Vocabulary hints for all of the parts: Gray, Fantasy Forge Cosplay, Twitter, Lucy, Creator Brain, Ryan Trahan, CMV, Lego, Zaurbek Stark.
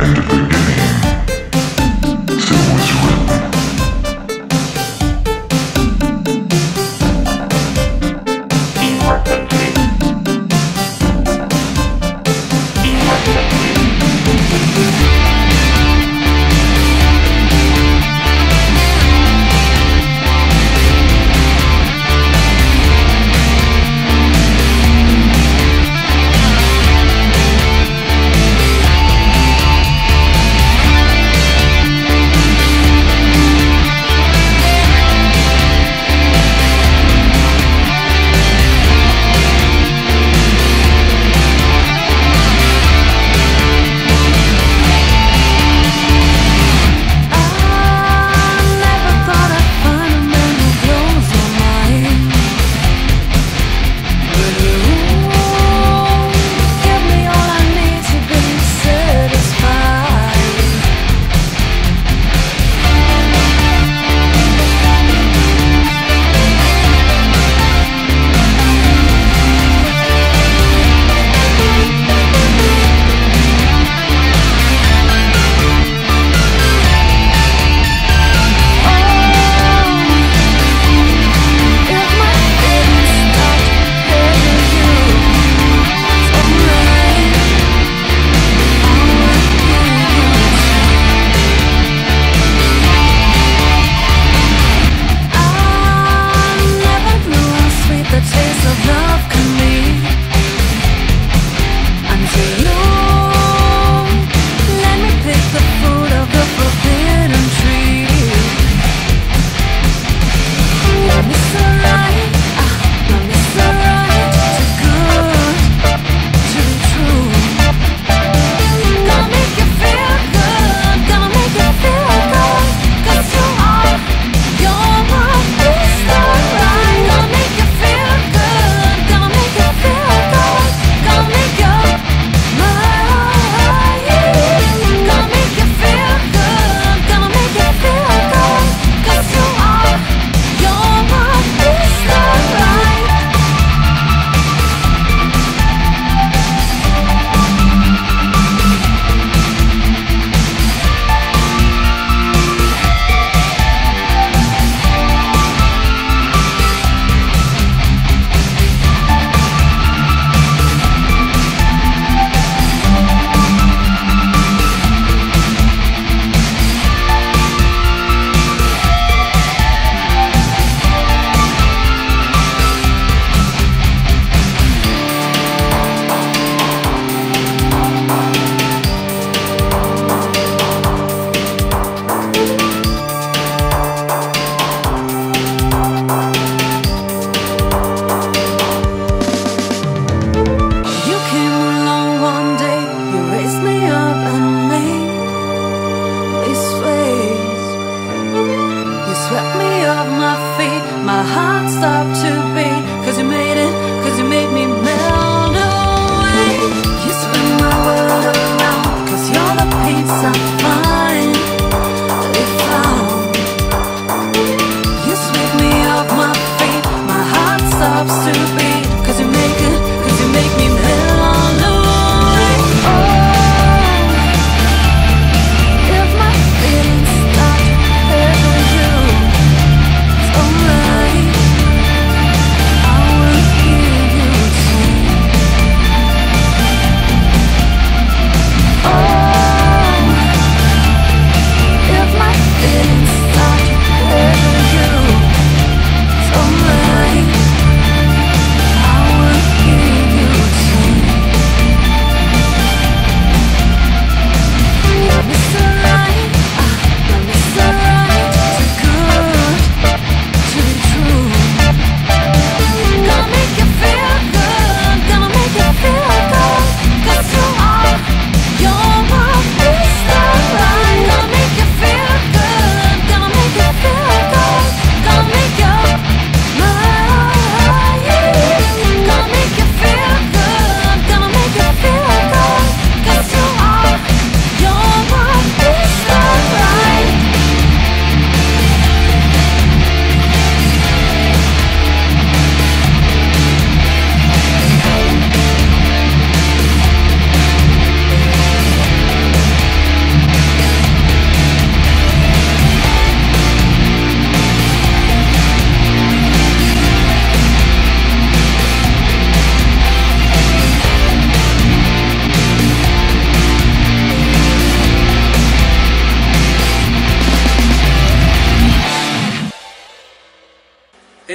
end of their game. Still was written.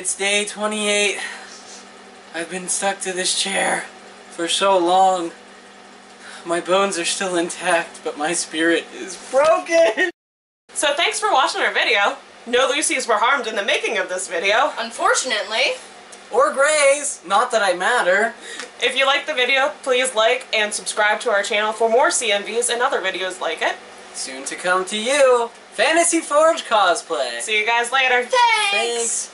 It's day 28. I've been stuck to this chair for so long. My bones are still intact, but my spirit is broken! So thanks for watching our video. No Lucy's were harmed in the making of this video. Unfortunately. Or Grays. Not that I matter. If you liked the video, please like and subscribe to our channel for more CMVs and other videos like it. Soon to come to you, Fantasy Forge Cosplay. See you guys later. Thanks!